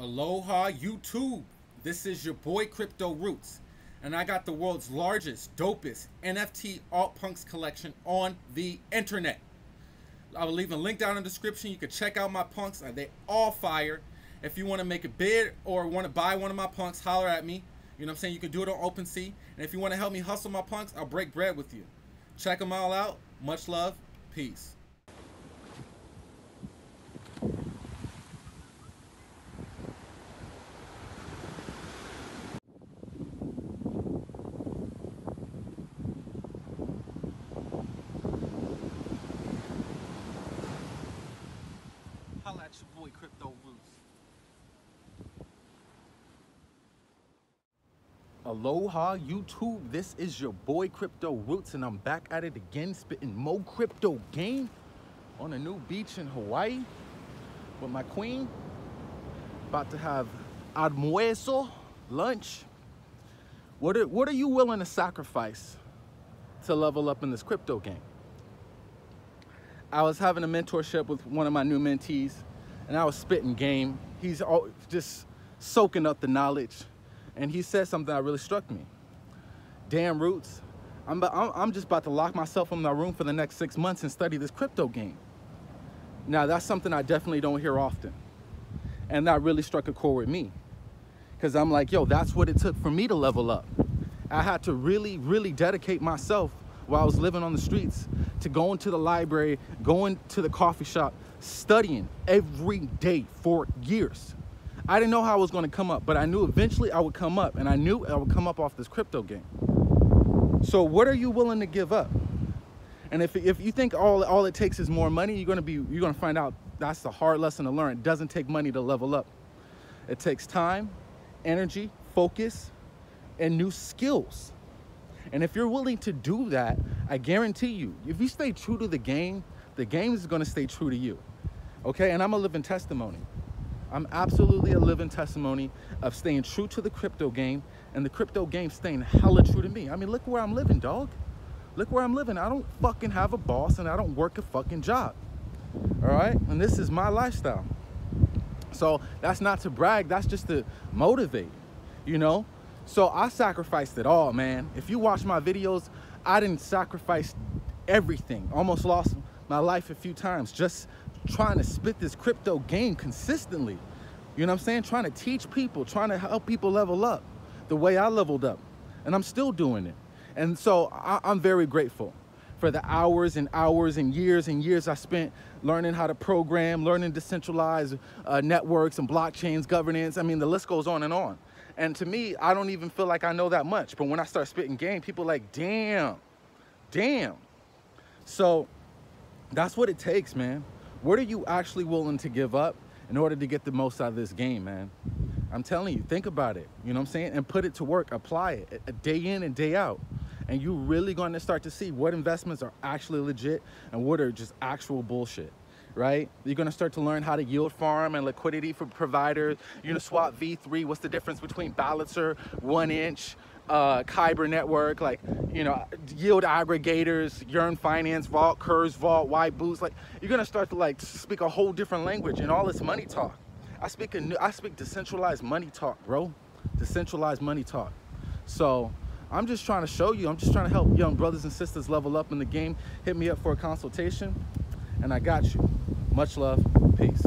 Aloha YouTube, this is your boy Crypto Roots, and I got the world's largest, dopest NFT alt-punks collection on the internet. I will leave a link down in the description. You can check out my punks, they all fire. If you want to make a bid or want to buy one of my punks, holler at me. You know what I'm saying? You can do it on OpenSea, and if you want to help me hustle my punks, I'll break bread with you. Check them all out. Much love. Peace. Holla at your boy Crypto Roots. Aloha YouTube, this is your boy Crypto Roots, and I'm back at it again, spitting more crypto game on a new beach in Hawaii with my queen. About to have almuerzo, lunch. What are you willing to sacrifice to level up in this crypto game? I was having a mentorship with one of my new mentees, and I was spitting game. He's all just soaking up the knowledge, and he said something that really struck me. Damn, Roots, I'm just about to lock myself in my room for the next 6 months and study this crypto game. Now, that's something I definitely don't hear often, and that really struck a chord with me, because I'm like, yo, that's what it took for me to level up. I had to really dedicate myself while I was living on the streets, to going to the library, going to the coffee shop, studying every day for years. I didn't know how I was gonna come up, but I knew eventually I would come up, and I knew I would come up off this crypto game. So what are you willing to give up? And if you think all it takes is more money, you're gonna find out that's the hard lesson to learn. It doesn't take money to level up. It takes time, energy, focus, and new skills. And if you're willing to do that, I guarantee you, if you stay true to the game is going to stay true to you. Okay? And I'm a living testimony. I'm absolutely a living testimony of staying true to the crypto game, and the crypto game staying hella true to me. I mean, look where I'm living, dog. Look where I'm living. I don't fucking have a boss, and I don't work a fucking job. All right? And this is my lifestyle. So that's not to brag. That's just to motivate, you know? So I sacrificed it all, man. If you watch my videos, I didn't sacrifice everything. Almost lost my life a few times just trying to spit this crypto game consistently. You know what I'm saying? Trying to teach people, trying to help people level up the way I leveled up. And I'm still doing it. And so I'm very grateful for the hours and hours and years I spent learning how to program, learning decentralized networks and blockchains, governance. I mean, the list goes on and on. And to me, I don't even feel like I know that much. But when I start spitting game, people are like, damn. So that's what it takes, man. What are you actually willing to give up in order to get the most out of this game, man? I'm telling you, think about it. You know what I'm saying? And put it to work. Apply it day in and day out. And you're really going to start to see what investments are actually legit and what are just actual bullshit. Right? You're going to start to learn how to yield farm and liquidity for providers. You're going to swap V3. What's the difference between Balancer, 1inch, Kyber Network, like, you know, yield aggregators, Yearn Finance, Vault, Curves Vault, White Boost. Like, you're going to start to, like, speak a whole different language and all this money talk. I speak decentralized money talk, bro. Decentralized money talk. So I'm just trying to show you. I'm just trying to help young brothers and sisters level up in the game. Hit me up for a consultation, and I got you. Much love. Peace.